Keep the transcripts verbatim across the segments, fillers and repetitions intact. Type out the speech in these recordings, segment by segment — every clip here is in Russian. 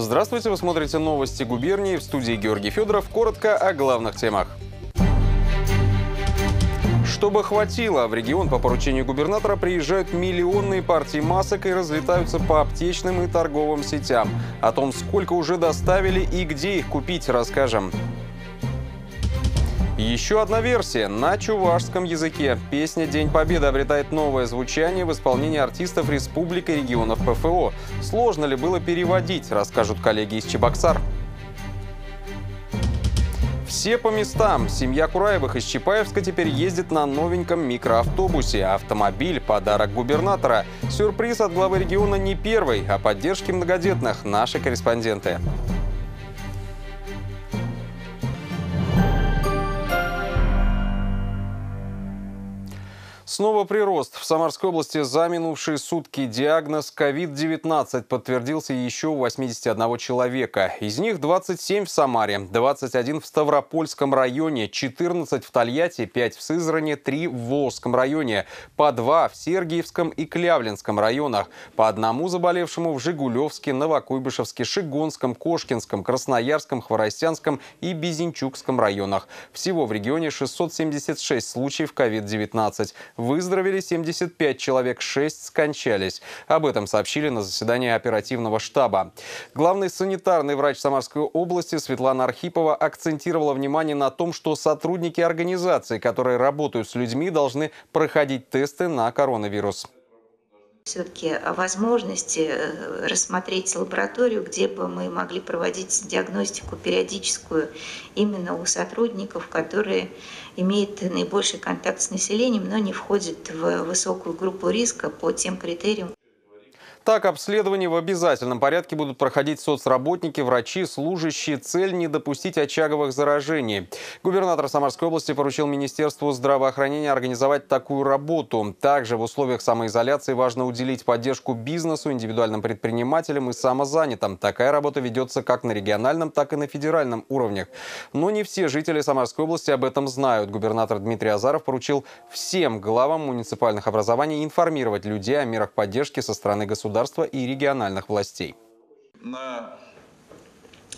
Здравствуйте, вы смотрите новости губернии. В студии Георгий Федоров. Коротко о главных темах. Чтобы хватило, в регион по поручению губернатора приезжают миллионные партии масок и разлетаются по аптечным и торговым сетям. О том, сколько уже доставили и где их купить, расскажем. Еще одна версия на чувашском языке. Песня «День Победы» обретает новое звучание в исполнении артистов республик и регионов ПФО. Сложно ли было переводить, расскажут коллеги из Чебоксар. Все по местам. Семья Кураевых из Чапаевска теперь ездит на новеньком микроавтобусе. Автомобиль – подарок губернатора. Сюрприз от главы региона не первый. О поддержке многодетных наши корреспонденты. Снова прирост. В Самарской области за минувшие сутки диагноз ковид девятнадцать подтвердился еще у восьмидесяти одного человека. Из них двадцать семь в Самаре, двадцать один в Ставропольском районе, четырнадцать в Тольятти, пять в Сызране, три в Волжском районе, по два в Сергиевском и Клявлинском районах, по одному заболевшему в Жигулевске, Новокуйбышевске, Шигонском, Кошкинском, Красноярском, Хворостянском и Безенчукском районах. Всего в регионе шестьсот семьдесят шесть случаев ковид девятнадцать. Выздоровели семьдесят пять человек, шесть скончались. Об этом сообщили на заседании оперативного штаба. Главный санитарный врач Самарской области Светлана Архипова акцентировала внимание на том, что сотрудники организации, которые работают с людьми, должны проходить тесты на коронавирус. Все-таки возможности рассмотреть лабораторию, где бы мы могли проводить диагностику периодическую именно у сотрудников, которые имеют наибольший контакт с населением, но не входят в высокую группу риска по тем критериям. Так, обследования в обязательном порядке будут проходить соцработники, врачи, служащие. Цель – не допустить очаговых заражений. Губернатор Самарской области поручил Министерству здравоохранения организовать такую работу. Также в условиях самоизоляции важно уделить поддержку бизнесу, индивидуальным предпринимателям и самозанятым. Такая работа ведется как на региональном, так и на федеральном уровнях. Но не все жители Самарской области об этом знают. Губернатор Дмитрий Азаров поручил всем главам муниципальных образований информировать людей о мерах поддержки со стороны государства и региональных властей. На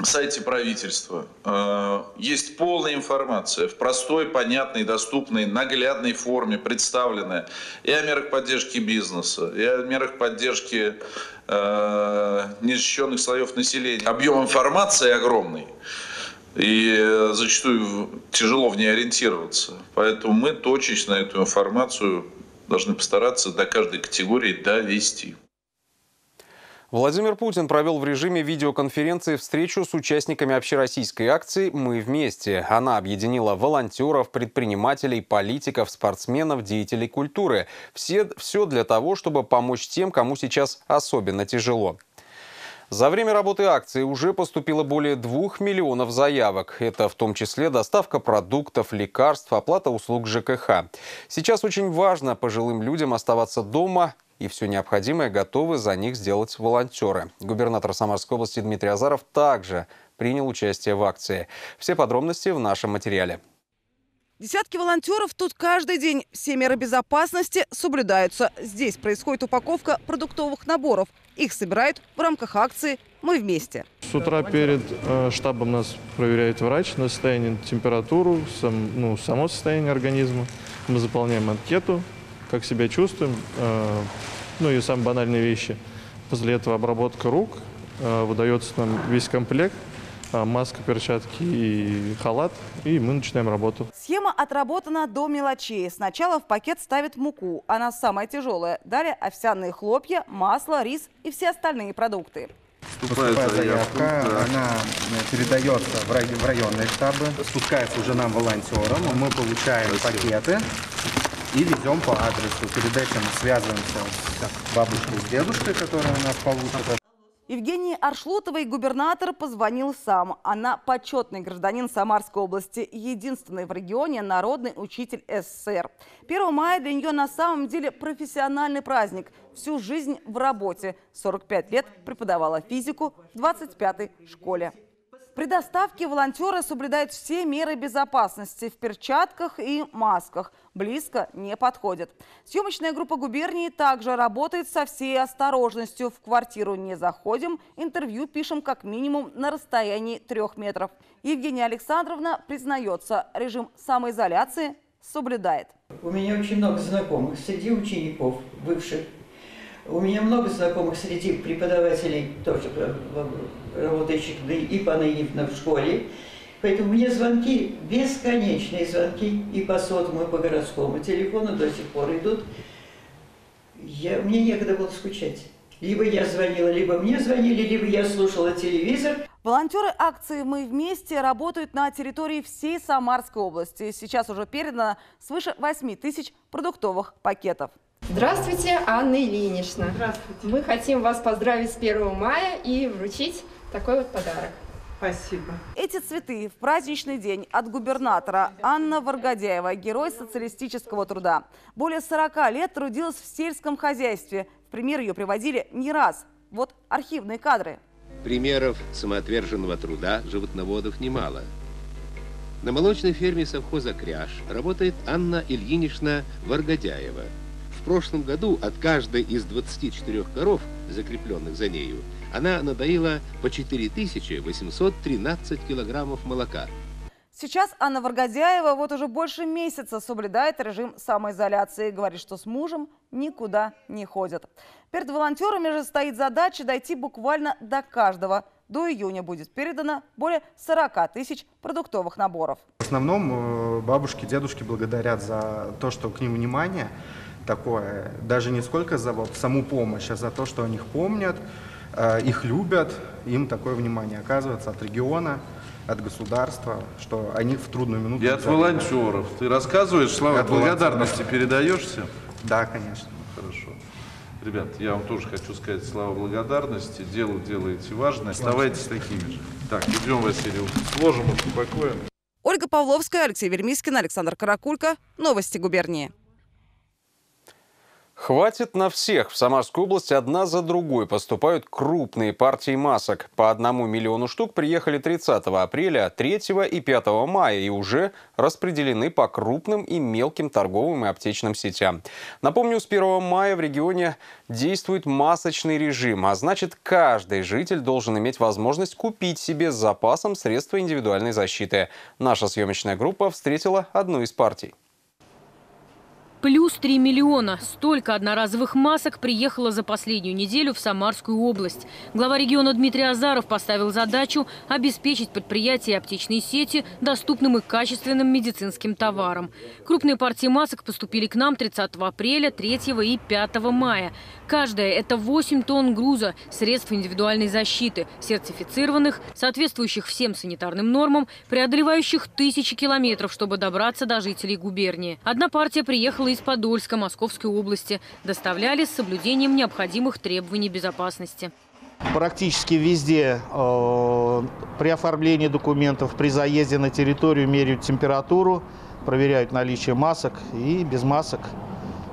сайте правительства э, есть полная информация в простой, понятной, доступной, наглядной форме, представленная и о мерах поддержки бизнеса, и о мерах поддержки э, незащищенных слоев населения. Объем информации огромный, и зачастую тяжело в ней ориентироваться. Поэтому мы точечно эту информацию должны постараться до каждой категории довести. Владимир Путин провел в режиме видеоконференции встречу с участниками общероссийской акции «Мы вместе». Она объединила волонтеров, предпринимателей, политиков, спортсменов, деятелей культуры. Все, все для того, чтобы помочь тем, кому сейчас особенно тяжело. За время работы акции уже поступило более двух миллионов заявок. Это в том числе доставка продуктов, лекарств, оплата услуг ЖКХ. Сейчас очень важно пожилым людям оставаться дома, и все необходимое готовы за них сделать волонтеры. Губернатор Самарской области Дмитрий Азаров также принял участие в акции. Все подробности в нашем материале. Десятки волонтеров тут каждый день. Все меры безопасности соблюдаются. Здесь происходит упаковка продуктовых наборов. Их собирают в рамках акции «Мы вместе». С утра перед штабом нас проверяет врач на состояние, температуру, сам, ну, само состояние организма. Мы заполняем анкету, как себя чувствуем, э, ну и самые банальные вещи. После этого обработка рук, э, выдается нам весь комплект, э, маска, перчатки и халат, и мы начинаем работу. Схема отработана до мелочей. Сначала в пакет ставят муку, она самая тяжелая. Далее овсяные хлопья, масло, рис и все остальные продукты. Поступает заявка, да. Она передается в районные штабы, спускается уже нам волонтерам, мы получаем Спасибо. пакеты. И везем по адресу. Перед этим связываемся с бабушкой и с дедушкой, которые у нас получат. Евгении Аршлутовой губернатор позвонил сам. Она почетный гражданин Самарской области, единственный в регионе народный учитель СССР. первое мая для нее на самом деле профессиональный праздник. Всю жизнь в работе. сорок пять лет преподавала физику в двадцать пятой школе. При доставке волонтеры соблюдают все меры безопасности в перчатках и масках. Близко не подходят. Съемочная группа губернии также работает со всей осторожностью. В квартиру не заходим, интервью пишем как минимум на расстоянии трех метров. Евгения Александровна признается, режим самоизоляции соблюдает. У меня очень много знакомых среди учеников, бывших. У меня много знакомых среди преподавателей, тоже работающих и поныне в школе. Поэтому мне звонки, бесконечные звонки, и по сотому, и по городскому телефону до сих пор идут. Я, мне некогда было скучать. Либо я звонила, либо мне звонили, либо я слушала телевизор. Волонтеры акции «Мы вместе» работают на территории всей Самарской области. Сейчас уже передано свыше восьми тысяч продуктовых пакетов. Здравствуйте, Анна Ильинична. Здравствуйте. Мы хотим вас поздравить с первым мая и вручить такой вот подарок. Спасибо. Эти цветы в праздничный день от губернатора. Анна Варгодяева, герой социалистического труда. Более сорока лет трудилась в сельском хозяйстве. В пример ее приводили не раз. Вот архивные кадры. Примеров самоотверженного труда животноводов немало. На молочной ферме совхоза «Кряж» работает Анна Ильинична Варгодяева. В прошлом году от каждой из двадцати четырёх коров, закрепленных за нею, она надоила по четыре тысячи восемьсот тринадцать килограммов молока. Сейчас Анна Варгодяева вот уже больше месяца соблюдает режим самоизоляции и говорит, что с мужем никуда не ходят. Перед волонтерами же стоит задача дойти буквально до каждого. До июня будет передано более сорока тысяч продуктовых наборов. В основном бабушки, дедушки благодарят за то, что к ним внимание такое, даже не сколько за вот саму помощь, а за то, что о них помнят, их любят, им такое внимание оказывается от региона, от государства, что они в трудную минуту... И от волонтеров. Ты рассказываешь, слова благодарности передаешься? Да, конечно. Хорошо. Ребят, я вам тоже хочу сказать слова благодарности. Дело делаете важное. Оставайтесь такими же. Так, идем, Василий, сложим, успокоим. Ольга Павловская, Алексей Вермискин, Александр Каракулька. Новости губернии. Хватит на всех. В Самарскую область одна за другой поступают крупные партии масок. По одному миллиону штук приехали тридцатого апреля, третьего и пятого мая и уже распределены по крупным и мелким торговым и аптечным сетям. Напомню, с первого мая в регионе действует масочный режим, а значит, каждый житель должен иметь возможность купить себе с запасом средства индивидуальной защиты. Наша съемочная группа встретила одну из партий. Плюс три миллиона. Столько одноразовых масок приехало за последнюю неделю в Самарскую область. Глава региона Дмитрий Азаров поставил задачу обеспечить предприятия и аптечные сети доступным и качественным медицинским товаром. Крупные партии масок поступили к нам тридцатого апреля, третьего и пятого мая. Каждая – это восемь тонн груза, средств индивидуальной защиты, сертифицированных, соответствующих всем санитарным нормам, преодолевающих тысячи километров, чтобы добраться до жителей губернии. Одна партия приехала из Подольска, Московской области. Доставляли с соблюдением необходимых требований безопасности. Практически везде э, при оформлении документов, при заезде на территорию меряют температуру, проверяют наличие масок и без масок.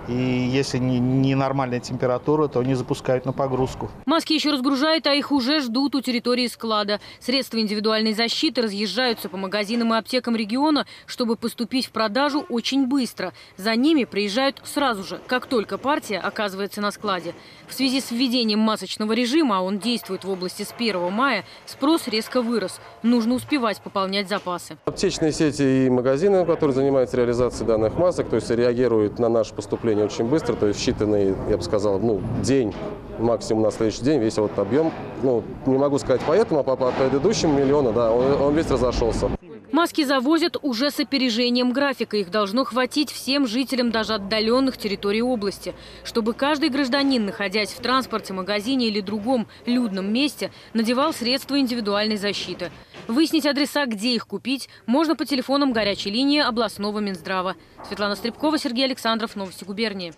И если ненормальная температура, то они запускают на погрузку. Маски еще разгружают, а их уже ждут у территории склада. Средства индивидуальной защиты разъезжаются по магазинам и аптекам региона, чтобы поступить в продажу очень быстро. За ними приезжают сразу же, как только партия оказывается на складе. В связи с введением масочного режима, а он действует в области с первого мая, спрос резко вырос. Нужно успевать пополнять запасы. Аптечные сети и магазины, которые занимаются реализацией данных масок, то есть реагируют на наше поступление очень быстро, то есть считанный, я бы сказал, ну, день, максимум на следующий день, весь вот объем, ну, не могу сказать по этому, а по, по предыдущему миллиону, да, он, он весь разошелся. Маски завозят уже с опережением графика. Их должно хватить всем жителям даже отдаленных территорий области. Чтобы каждый гражданин, находясь в транспорте, магазине или другом людном месте, надевал средства индивидуальной защиты. Выяснить адреса, где их купить, можно по телефонам горячей линии областного Минздрава. Светлана Стрипкова, Сергей Александров. Новости губернии.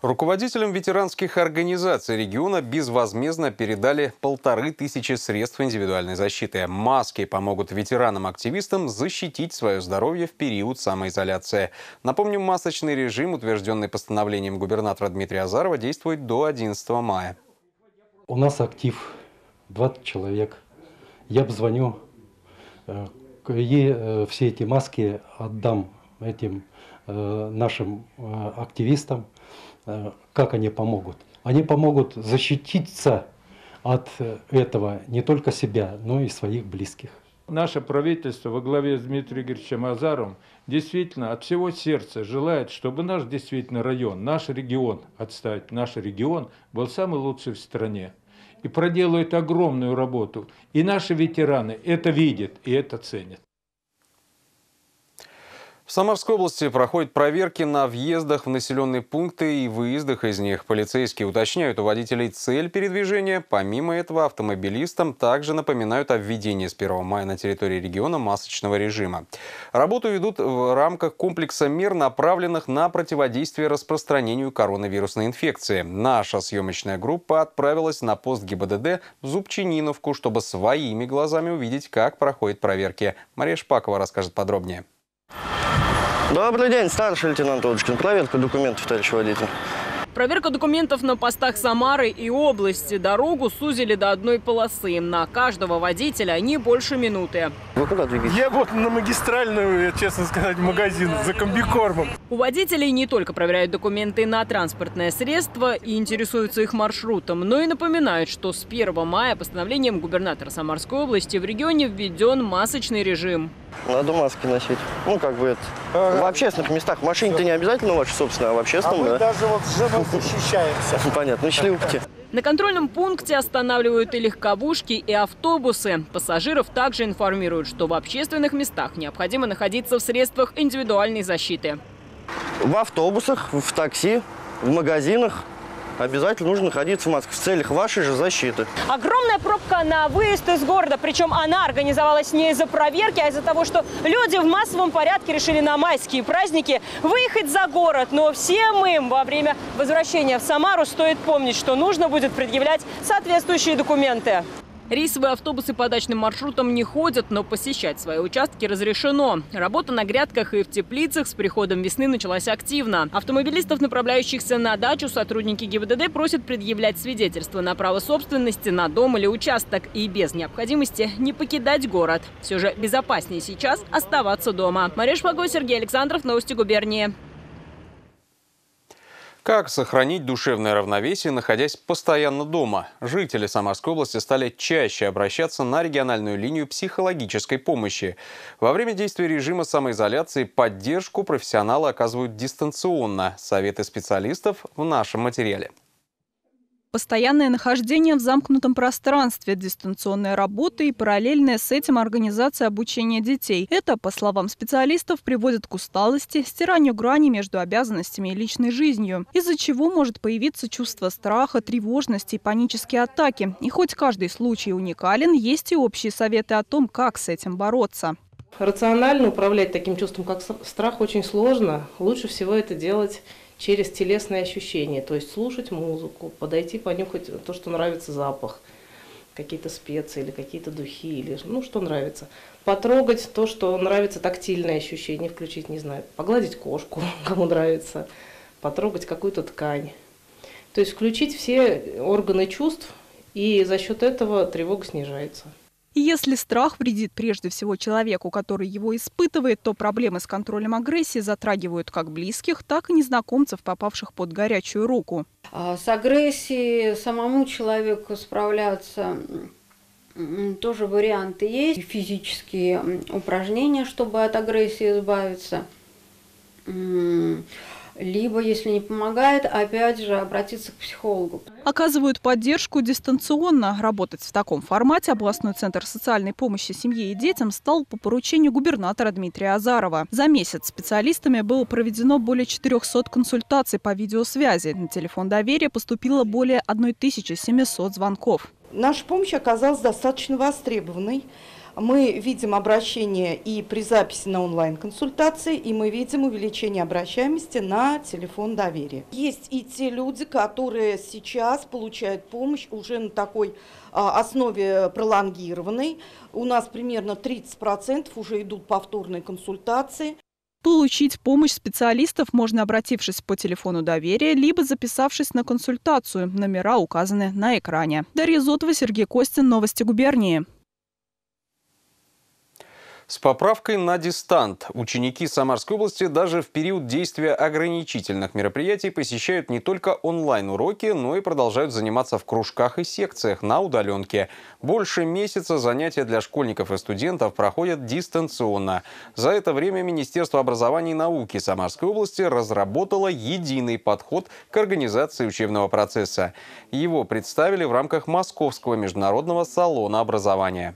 Руководителям ветеранских организаций региона безвозмездно передали полторы тысячи средств индивидуальной защиты. Маски помогут ветеранам-активистам защитить свое здоровье в период самоизоляции. Напомню, масочный режим, утвержденный постановлением губернатора Дмитрия Азарова, действует до одиннадцатого мая. У нас актив двадцать человек. Я обзвоню, и все эти маски отдам этим нашим активистам. Как они помогут? Они помогут защититься от этого не только себя, но и своих близких. Наше правительство во главе с Дмитрием Игоревичем Азаровым действительно от всего сердца желает, чтобы наш действительно район, наш регион, отставить наш регион, был самый лучший в стране. И проделают огромную работу. И наши ветераны это видят и это ценят. В Самарской области проходят проверки на въездах в населенные пункты и выездах из них. Полицейские уточняют у водителей цель передвижения. Помимо этого, автомобилистам также напоминают о введении с первого мая на территории региона масочного режима. Работу ведут в рамках комплекса мер, направленных на противодействие распространению коронавирусной инфекции. Наша съемочная группа отправилась на пост ГИБДД в Зубчининовку, чтобы своими глазами увидеть, как проходят проверки. Мария Шпакова расскажет подробнее. Добрый день, старший лейтенант Удочкин. Проверка документов, товарищ водитель. Проверка документов на постах Самары и области. Дорогу сузили до одной полосы. На каждого водителя не больше минуты. Вы куда двигаетесь? Я вот на магистральную, честно сказать, магазин за комбикормом. У водителей не только проверяют документы на транспортное средство и интересуются их маршрутом, но и напоминают, что с первого мая постановлением губернатора Самарской области в регионе введен масочный режим. Надо маски носить. Ну, как бы это. Ага. В общественных местах. В машине-то не обязательно ваша собственная, а в общественном, а мы да? даже вот с женой защищаемся. Понятно. Шли упти. На контрольном пункте останавливают и легковушки, и автобусы. Пассажиров также информируют, что в общественных местах необходимо находиться в средствах индивидуальной защиты. В автобусах, в такси, в магазинах. Обязательно нужно находиться в масках в целях вашей же защиты. Огромная пробка на выезд из города. Причем она организовалась не из-за проверки, а из-за того, что люди в массовом порядке решили на майские праздники выехать за город. Но всем им во время возвращения в Самару стоит помнить, что нужно будет предъявлять соответствующие документы. Рейсовые автобусы по дачным маршрутам не ходят, но посещать свои участки разрешено. Работа на грядках и в теплицах с приходом весны началась активно. Автомобилистов, направляющихся на дачу, сотрудники ГИБДД просят предъявлять свидетельство на право собственности на дом или участок и без необходимости не покидать город. Все же безопаснее сейчас оставаться дома. Мария Шмаго, Сергей Александров, новости губернии. Как сохранить душевное равновесие, находясь постоянно дома? Жители Самарской области стали чаще обращаться на региональную линию психологической помощи. Во время действия режима самоизоляции поддержку профессионалы оказывают дистанционно. Советы специалистов в нашем материале. Постоянное нахождение в замкнутом пространстве, дистанционная работа и параллельная с этим организация обучения детей. Это, по словам специалистов, приводит к усталости, стиранию грани между обязанностями и личной жизнью, из-за чего может появиться чувство страха, тревожности и панические атаки. И хоть каждый случай уникален, есть и общие советы о том, как с этим бороться. Рационально управлять таким чувством, как страх, очень сложно. Лучше всего это делать через телесные ощущения, то есть слушать музыку, подойти понюхать то, что нравится запах, какие-то специи или какие-то духи, или ну что нравится. Потрогать то, что нравится, тактильное ощущение включить, не знаю, погладить кошку, кому нравится, потрогать какую-то ткань. То есть включить все органы чувств, и за счет этого тревога снижается. И если страх вредит прежде всего человеку, который его испытывает, то проблемы с контролем агрессии затрагивают как близких, так и незнакомцев, попавших под горячую руку. С агрессией самому человеку справляться тоже варианты есть. Физические упражнения, чтобы от агрессии избавиться. Либо, если не помогает, опять же обратиться к психологу. Оказывают поддержку дистанционно. Работать в таком формате областной центр социальной помощи семье и детям стал по поручению губернатора Дмитрия Азарова. За месяц специалистами было проведено более четырёхсот консультаций по видеосвязи. На телефон доверия поступило более тысячи семисот звонков. Наша помощь оказалась достаточно востребованной. Мы видим обращение и при записи на онлайн-консультации, и мы видим увеличение обращаемости на телефон доверия. Есть и те люди, которые сейчас получают помощь уже на такой основе пролонгированной. У нас примерно тридцать процентов уже идут повторные консультации. Получить помощь специалистов можно, обратившись по телефону доверия, либо записавшись на консультацию. Номера указаны на экране. Дарья Зотова, Сергей Костин. Новости губернии. С поправкой на дистант ученики Самарской области даже в период действия ограничительных мероприятий посещают не только онлайн-уроки, но и продолжают заниматься в кружках и секциях на удаленке. Больше месяца занятия для школьников и студентов проходят дистанционно. За это время Министерство образования и науки Самарской области разработало единый подход к организации учебного процесса. Его представили в рамках Московского международного салона образования.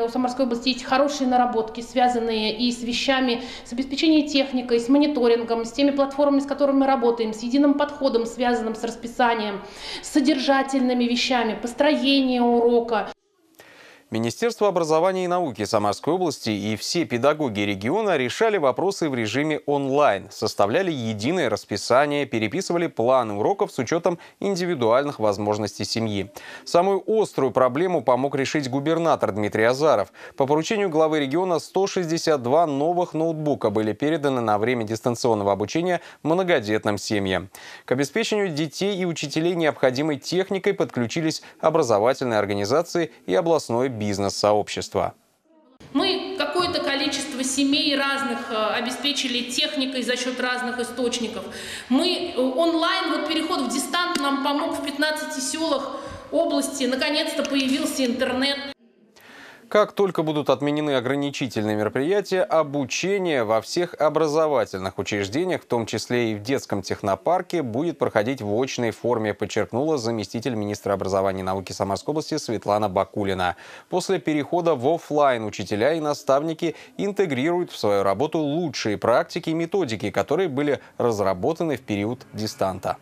У Самарской области есть хорошие наработки, связанные и с вещами, с обеспечением техникой, с мониторингом, с теми платформами, с которыми мы работаем, с единым подходом, связанным с расписанием, с содержательными вещами, построением урока. Министерство образования и науки Самарской области и все педагоги региона решали вопросы в режиме онлайн, составляли единое расписание, переписывали планы уроков с учетом индивидуальных возможностей семьи. Самую острую проблему помог решить губернатор Дмитрий Азаров. По поручению главы региона сто шестьдесят два новых ноутбука были переданы на время дистанционного обучения многодетным семьям. К обеспечению детей и учителей необходимой техникой подключились образовательные организации и областной бюджет. Бизнес-сообщества. Мы какое-то количество семей разных обеспечили техникой за счет разных источников. Мы онлайн, вот переход в дистант нам помог в пятнадцати селах области. Наконец-то появился интернет. Как только будут отменены ограничительные мероприятия, обучение во всех образовательных учреждениях, в том числе и в детском технопарке, будет проходить в очной форме, подчеркнула заместитель министра образования и науки Самарской области Светлана Бакулина. После перехода в офлайн учителя и наставники интегрируют в свою работу лучшие практики и методики, которые были разработаны в период дистанта.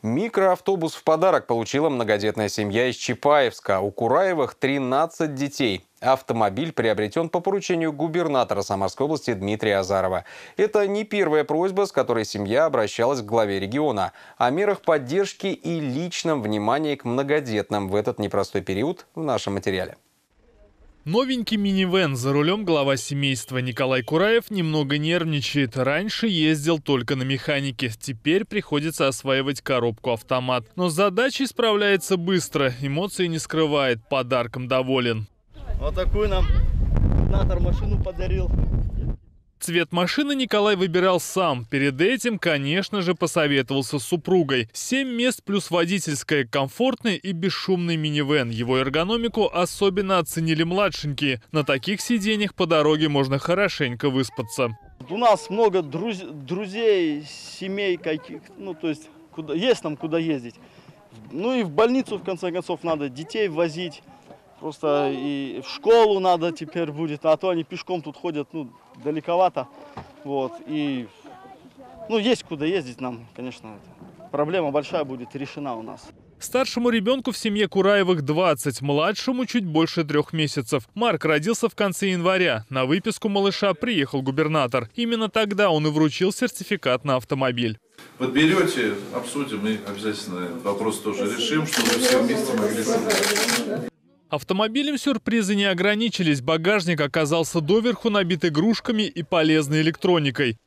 Микроавтобус в подарок получила многодетная семья из Чапаевска. У Кураевых тринадцать детей. Автомобиль приобретен по поручению губернатора Самарской области Дмитрия Азарова. Это не первая просьба, с которой семья обращалась к главе региона. О мерах поддержки и личном внимании к многодетным в этот непростой период в нашем материале. Новенький минивэн за рулем глава семейства Николай Кураев немного нервничает. Раньше ездил только на механике. Теперь приходится осваивать коробку-автомат. Но с задачей справляется быстро. Эмоции не скрывает. Подарком доволен. Вот такую нам губернатор машину подарил. Цвет машины Николай выбирал сам. Перед этим, конечно же, посоветовался с супругой. Семь мест плюс водительская, комфортный и бесшумный минивэн. Его эргономику особенно оценили младшенькие. На таких сиденьях по дороге можно хорошенько выспаться. У нас много друз друзей, семей каких, ну то есть куда, есть нам куда ездить. Ну и в больницу в конце концов надо детей возить. Просто и в школу надо теперь будет, а то они пешком тут ходят, ну, далековато. Вот, и, ну, есть куда ездить нам, конечно, проблема большая будет решена у нас. Старшему ребенку в семье Кураевых двадцать, младшему чуть больше трех месяцев. Марк родился в конце января. На выписку малыша приехал губернатор. Именно тогда он и вручил сертификат на автомобиль. Подберете, обсудим и обязательно вопрос тоже решим, чтобы все вместе могли собрать. Автомобилем сюрпризы не ограничились. Багажник оказался доверху набит игрушками и полезной электроникой.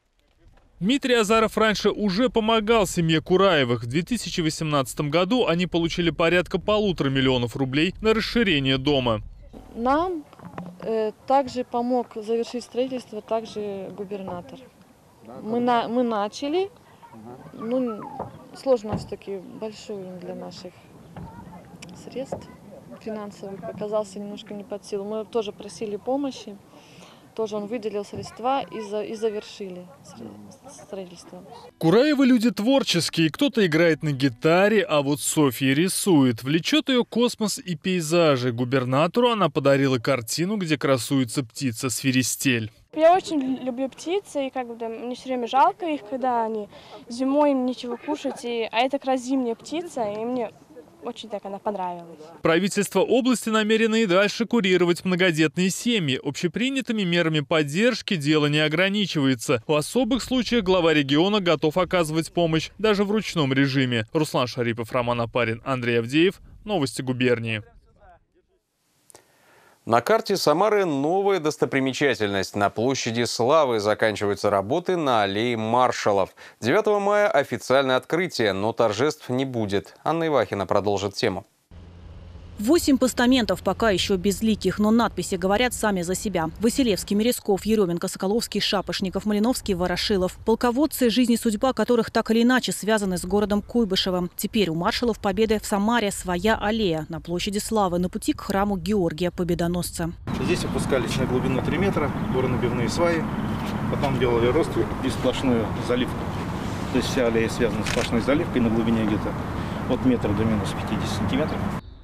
Дмитрий Азаров раньше уже помогал семье Кураевых. В две тысячи восемнадцатом году они получили порядка полутора миллионов рублей на расширение дома. Нам э, также помог завершить строительство также губернатор. Мы, на, мы начали. Ну, сложность таки большую для наших средств. Финансовых оказался немножко не под силу. Мы тоже просили помощи, тоже он выделил средства и, за, и завершили строительство. Кураевы люди творческие, кто-то играет на гитаре, а вот Софья рисует. Влечет ее космос и пейзажи. Губернатору она подарила картину, где красуется птица-свиристель. Я очень люблю птицы, и как бы мне все время жалко их, когда они зимой им нечего кушать, и, а это как раз зимняя птица, и мне... Очень так она понравилась. Правительство области намерено и дальше курировать многодетные семьи. Общепринятыми мерами поддержки дело не ограничивается. В особых случаях глава региона готов оказывать помощь даже в ручном режиме. Руслан Шарипов, Роман Апарин, Андрей Авдеев. Новости губернии. На карте Самары новая достопримечательность. На площади Славы заканчиваются работы на аллее маршалов. девятого мая официальное открытие, но торжеств не будет. Анна Ивахина продолжит тему. Восемь постаментов пока еще безликих, но надписи говорят сами за себя. Василевский, Мересков, Еременко, Соколовский, Шапошников, Малиновский, Ворошилов. Полководцы, жизнь и судьба которых так или иначе связаны с городом Куйбышевым. Теперь у маршалов Победы в Самаре своя аллея на площади Славы, на пути к храму Георгия Победоносца. Здесь опускались на глубину три метра, горнобивные сваи, потом делали росты и сплошную заливку. То есть вся аллея связана с сплошной заливкой на глубине где-то от метра до минус пятидесяти сантиметров.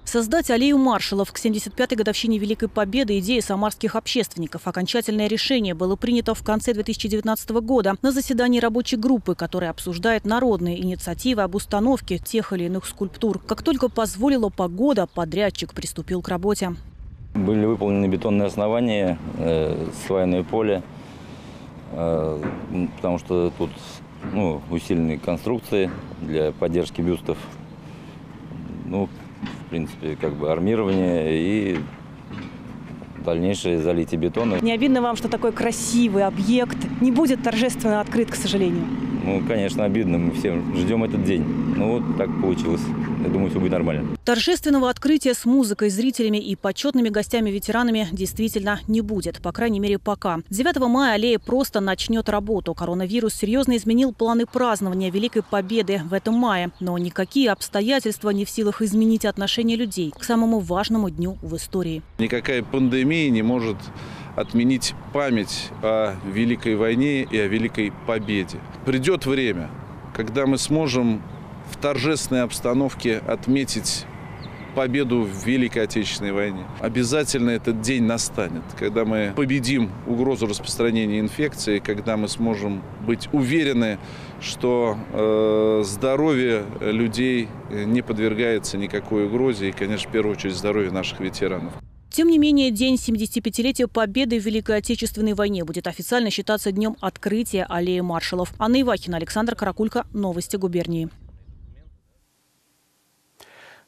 Создать аллею маршалов к семьдесят пятой годовщине Великой Победы – идея самарских общественников. Окончательное решение было принято в конце две тысячи девятнадцатого года на заседании рабочей группы, которая обсуждает народные инициативы об установке тех или иных скульптур. Как только позволила погода, подрядчик приступил к работе. Были выполнены бетонные основания, э, свайное поле, э, потому что тут ну, усиленные конструкции для поддержки бюстов. Ну, в принципе, как бы армирование и дальнейшее залитие бетона. Не обидно вам, что такой красивый объект не будет торжественно открыт, к сожалению? Ну, конечно, обидно. Мы все ждем этот день. Ну, вот так получилось. Я думаю, все будет нормально. Торжественного открытия с музыкой, зрителями и почетными гостями-ветеранами действительно не будет. По крайней мере, пока. девятого мая аллея просто начнет работу. Коронавирус серьезно изменил планы празднования Великой Победы в этом мае. Но никакие обстоятельства не в силах изменить отношение людей к самому важному дню в истории. Никакая пандемия не может отменить память о Великой войне и о Великой Победе. Придет время, когда мы сможем в торжественной обстановке отметить победу в Великой Отечественной войне. Обязательно этот день настанет, когда мы победим угрозу распространения инфекции, когда мы сможем быть уверены, что э, здоровье людей не подвергается никакой угрозе и, конечно, в первую очередь, здоровье наших ветеранов. Тем не менее, день семидесятипятилетия Победы в Великой Отечественной войне будет официально считаться днем открытия аллеи маршалов. Анна Ивахина, Александр Каракулька. Новости губернии.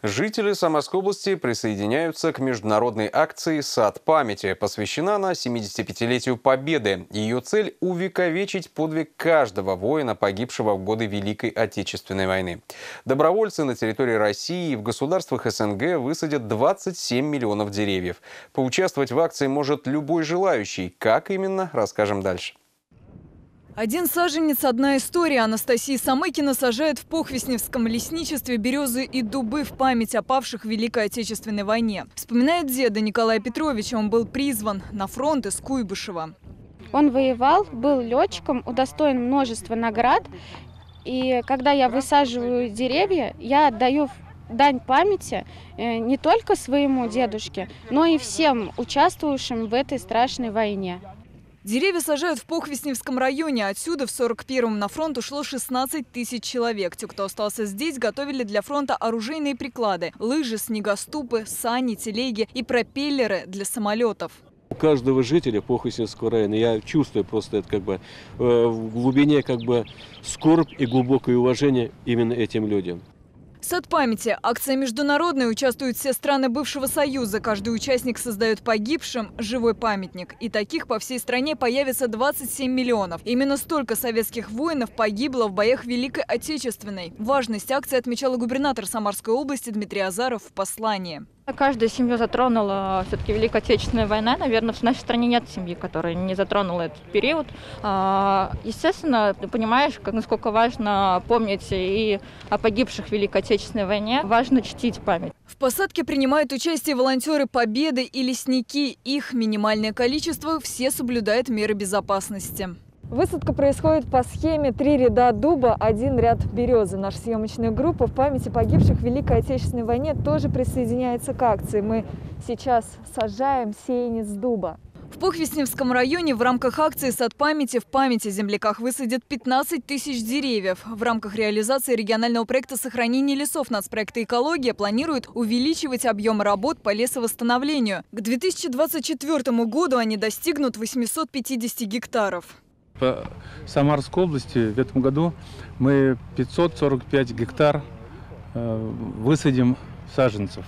Жители Самарской области присоединяются к международной акции «Сад памяти». Посвящена она семидесятипятилетию Победы. Ее цель – увековечить подвиг каждого воина, погибшего в годы Великой Отечественной войны. Добровольцы на территории России и в государствах СНГ высадят двадцать семь миллионов деревьев. Поучаствовать в акции может любой желающий. Как именно, расскажем дальше. Один саженец – одна история. Анастасия Самыкина сажает в Похвесневском лесничестве березы и дубы в память о павших в Великой Отечественной войне. Вспоминает деда Николая Петровича. Он был призван на фронт из Куйбышева. Он воевал, был летчиком, удостоен множества наград. И когда я высаживаю деревья, я отдаю дань памяти не только своему дедушке, но и всем участвовавшим в этой страшной войне. Деревья сажают в Похвесневском районе. Отсюда в сорок первом на фронт ушло шестнадцать тысяч человек. Те, кто остался здесь, готовили для фронта оружейные приклады. Лыжи, снегоступы, сани, телеги и пропеллеры для самолетов. У каждого жителя Похвесневского района, я чувствую просто это как бы в глубине как бы скорбь и глубокое уважение именно этим людям. Сад памяти. Акция международная. Участвуют все страны бывшего Союза. Каждый участник создает погибшим живой памятник. И таких по всей стране появится двадцать семь миллионов. Именно столько советских воинов погибло в боях Великой Отечественной. Важность акции отмечала губернатор Самарской области Дмитрий Азаров в послании. Каждая семью затронула все-таки Великая Отечественная война. Наверное, в нашей стране нет семьи, которая не затронула этот период. Естественно, ты понимаешь, насколько важно помнить и о погибших в Великой Отечественной войне. Важно чтить память. В посадке принимают участие волонтеры Победы и лесники. Их минимальное количество, все соблюдают меры безопасности. Высадка происходит по схеме «Три ряда дуба, один ряд березы». Наша съемочная группа в памяти погибших в Великой Отечественной войне тоже присоединяется к акции. Мы сейчас сажаем сеянец дуба. В Похвесневском районе в рамках акции «Сад памяти» в память о земляках высадят пятнадцать тысяч деревьев. В рамках реализации регионального проекта сохранения лесов нацпроекта «Экология» планирует увеличивать объем работ по лесовосстановлению. К две тысячи двадцать четвёртому году они достигнут восьмисот пятидесяти гектаров. По Самарской области в этом году мы пятьсот сорок пять гектар высадим саженцев.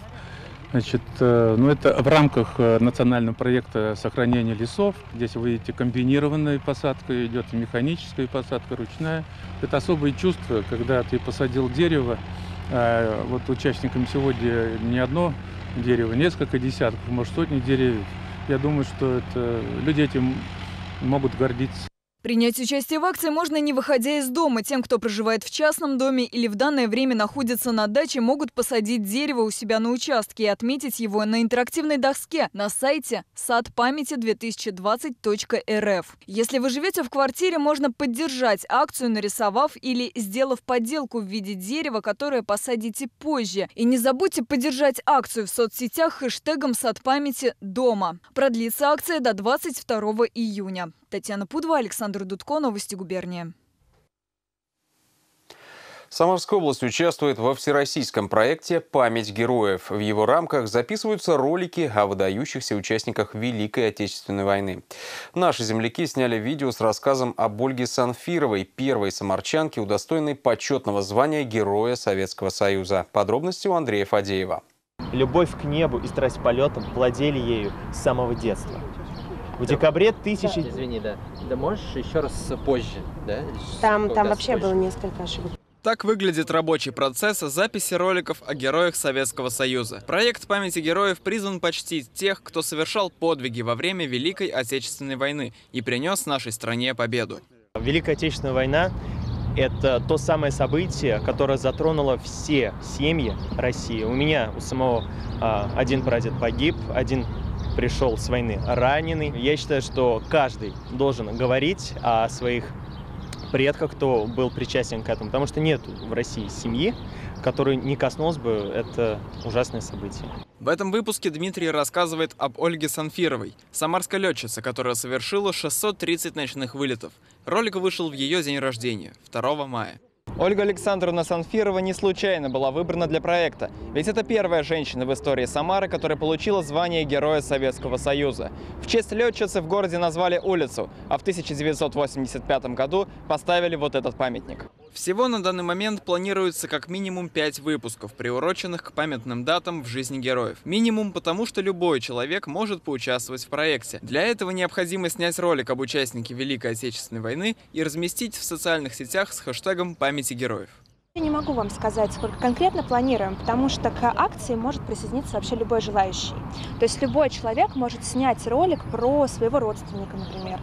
Значит, ну это в рамках национального проекта сохранения лесов. Здесь вы видите, комбинированная посадка идет, механическая посадка, ручная. Это особое чувство, когда ты посадил дерево. Вот участникам сегодня не одно дерево, несколько десятков, может, сотни деревьев. Я думаю, что это, люди этим могут гордиться. Принять участие в акции можно, не выходя из дома. Тем, кто проживает в частном доме или в данное время находится на даче, могут посадить дерево у себя на участке и отметить его на интерактивной доске на сайте сад памяти две тысячи двадцать точка эр эф. Если вы живете в квартире, можно поддержать акцию, нарисовав или сделав подделку в виде дерева, которое посадите позже. И не забудьте поддержать акцию в соцсетях хэштегом «Сад памяти дома». Продлится акция до двадцать второго июня. Татьяна Пудова, Александр Дудко, новости губернии. Самарская область участвует во всероссийском проекте «Память героев». В его рамках записываются ролики о выдающихся участниках Великой Отечественной войны. Наши земляки сняли видео с рассказом об Ольге Санфировой, первой самарчанке, удостоенной почетного звания Героя Советского Союза. Подробности у Андрея Фадеева. Любовь к небу и страсть к полетам владели ею с самого детства. В декабре тысячи... Извини, да. Да можешь еще раз позже, да? Там, там вообще позже было несколько ошибок. Так выглядит рабочий процесс записи роликов о героях Советского Союза. Проект «Памяти героев» призван почтить тех, кто совершал подвиги во время Великой Отечественной войны и принес нашей стране победу. Великая Отечественная война – это то самое событие, которое затронуло все семьи России. У меня, у самого один прадед погиб, один пришел с войны раненый. Я считаю, что каждый должен говорить о своих предках, кто был причастен к этому, потому что нет в России семьи, которой не коснулось бы это ужасное событие. В этом выпуске Дмитрий рассказывает об Ольге Санфировой, самарской летчице, которая совершила шестьсот тридцать ночных вылетов. Ролик вышел в ее день рождения, второго мая. Ольга Александровна Санфирова не случайно была выбрана для проекта, ведь это первая женщина в истории Самары, которая получила звание Героя Советского Союза. В честь летчицы в городе назвали улицу, а в тысяча девятьсот восемьдесят пятом году поставили вот этот памятник. Всего на данный момент планируется как минимум пять выпусков, приуроченных к памятным датам в жизни героев. Минимум потому, что любой человек может поучаствовать в проекте. Для этого необходимо снять ролик об участнике Великой Отечественной войны и разместить в социальных сетях с хэштегом «Памяти героев». Я не могу вам сказать, сколько конкретно планируем, потому что к акции может присоединиться вообще любой желающий. То есть любой человек может снять ролик про своего родственника, например.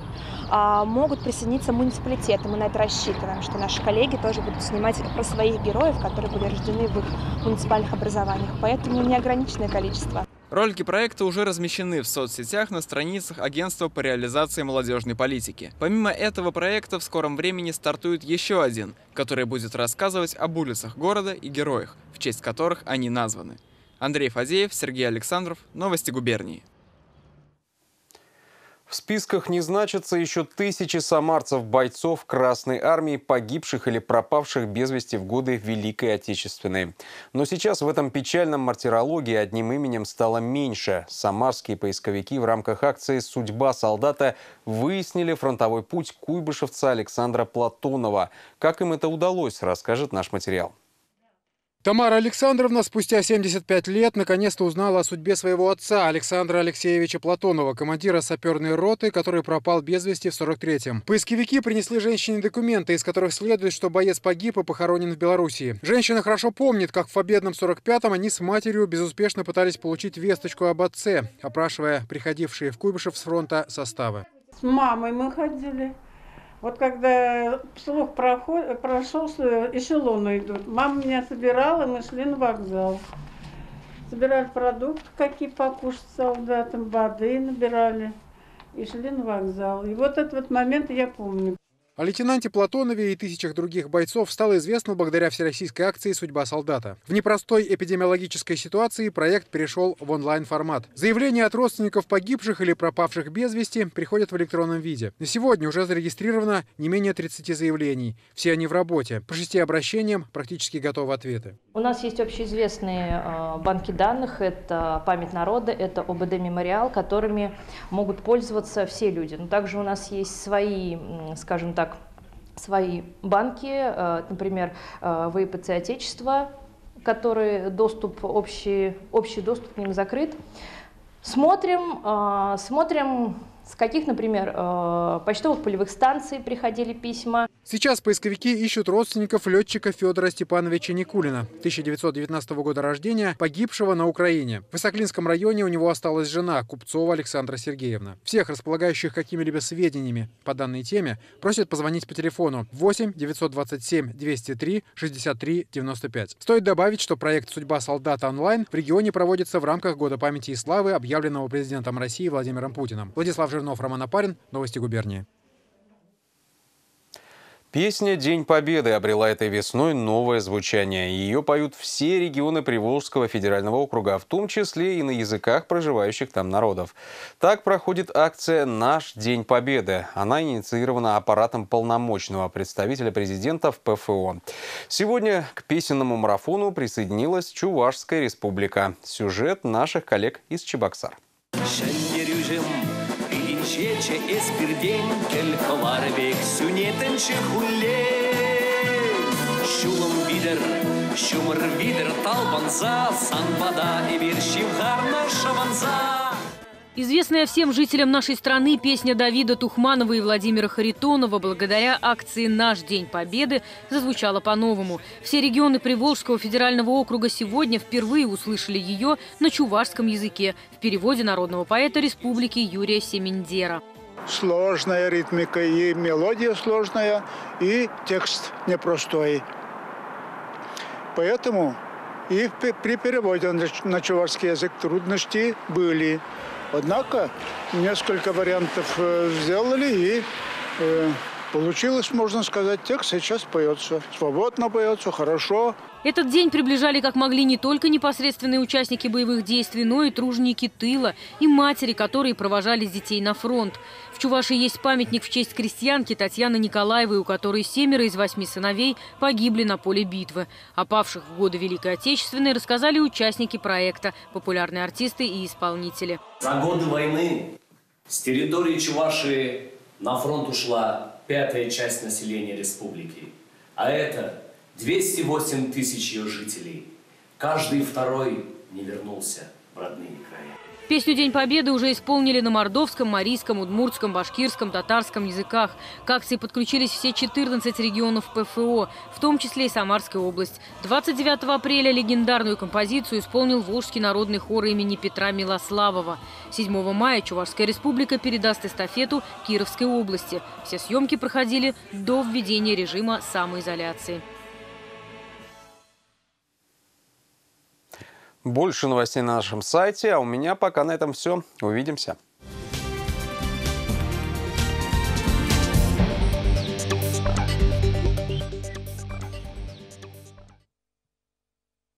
А, могут присоединиться муниципалитеты, мы на это рассчитываем, что наши коллеги тоже будут снимать про своих героев, которые были рождены в их муниципальных образованиях. Поэтому неограниченное количество. Ролики проекта уже размещены в соцсетях на страницах Агентства по реализации молодежной политики. Помимо этого проекта в скором времени стартует еще один, который будет рассказывать об улицах города и героях, в честь которых они названы. Андрей Фадеев, Сергей Александров, новости губернии. В списках не значатся еще тысячи самарцев-бойцов Красной Армии, погибших или пропавших без вести в годы Великой Отечественной. Но сейчас в этом печальном мартирологии одним именем стало меньше. Самарские поисковики в рамках акции «Судьба солдата» выяснили фронтовой путь куйбышевца Александра Платонова. Как им это удалось, расскажет наш материал. Тамара Александровна спустя семьдесят пять лет наконец-то узнала о судьбе своего отца Александра Алексеевича Платонова, командира саперной роты, который пропал без вести в сорок третьем. Поисковики принесли женщине документы, из которых следует, что боец погиб и похоронен в Белоруссии. Женщина хорошо помнит, как в победном сорок пятом они с матерью безуспешно пытались получить весточку об отце, опрашивая приходившие в Куйбышев с фронта составы. С мамой мы ходили. Вот когда слух проход, прошел, что эшелоны идут. Мама меня собирала, мы шли на вокзал. Собирали продукты, какие покушать солдатам, воды набирали и шли на вокзал. И вот этот вот момент я помню. О лейтенанте Платонове и тысячах других бойцов стало известно благодаря всероссийской акции «Судьба солдата». В непростой эпидемиологической ситуации проект перешел в онлайн-формат. Заявления от родственников погибших или пропавших без вести приходят в электронном виде. На сегодня уже зарегистрировано не менее тридцати заявлений. Все они в работе. По шести обращениям практически готовы ответы. У нас есть общеизвестные банки данных. Это «Память народа», это О Б Д-мемориал, которыми могут пользоваться все люди. Но также у нас есть свои, скажем так, свои банки, например, В И П Ц «Отечество», которые доступ, общий, общий доступ к ним закрыт. Смотрим, э, смотрим, с каких, например, э, почтовых полевых станций приходили письма. Сейчас поисковики ищут родственников летчика Федора Степановича Никулина, тысяча девятьсот девятнадцатого года рождения, погибшего на Украине. В Исаклинском районе у него осталась жена, Купцова Александра Сергеевна. Всех, располагающих какими-либо сведениями по данной теме, просят позвонить по телефону восемь девятьсот двадцать семь двести три шестьдесят три девяносто пять. Стоит добавить, что проект «Судьба солдата онлайн» в регионе проводится в рамках Года памяти и славы, объявленного президентом России Владимиром Путиным. Владислав Жирнов, Роман Апарин, новости губернии. Песня «День Победы» обрела этой весной новое звучание. Ее поют все регионы Приволжского федерального округа, в том числе и на языках проживающих там народов. Так проходит акция «Наш День Победы». Она инициирована аппаратом полномочного представителя президента в ПФО. Сегодня к песенному марафону присоединилась Чувашская республика. Сюжет наших коллег из Чебоксар. Известная всем жителям нашей страны песня Давида Тухманова и Владимира Харитонова благодаря акции «Наш День Победы» зазвучала по-новому. Все регионы Приволжского федерального округа сегодня впервые услышали ее на чувашском языке в переводе народного поэта республики Юрия Семендера. Сложная ритмика, и мелодия сложная, и текст непростой. Поэтому и при переводе на чувашский язык трудности были. Однако несколько вариантов сделали, и э, получилось, можно сказать, текст сейчас поется. Свободно поется, хорошо. Этот день приближали как могли не только непосредственные участники боевых действий, но и труженики тыла, и матери, которые провожали детей на фронт. В Чувашии есть памятник в честь крестьянки Татьяны Николаевой, у которой семеро из восьми сыновей погибли на поле битвы. О павших в годы Великой Отечественной рассказали участники проекта, популярные артисты и исполнители. За годы войны с территории Чувашии на фронт ушла пятая часть населения республики, а это двести восемь тысяч ее жителей. Каждый второй не вернулся в родные края. Песню «День Победы» уже исполнили на мордовском, марийском, удмуртском, башкирском, татарском языках. К акции подключились все четырнадцать регионов ПФО, в том числе и Самарская область. двадцать девятого апреля легендарную композицию исполнил Волжский народный хор имени Петра Милославова. седьмого мая Чувашская республика передаст эстафету Кировской области. Все съемки проходили до введения режима самоизоляции. Больше новостей на нашем сайте, а у меня пока на этом все. Увидимся.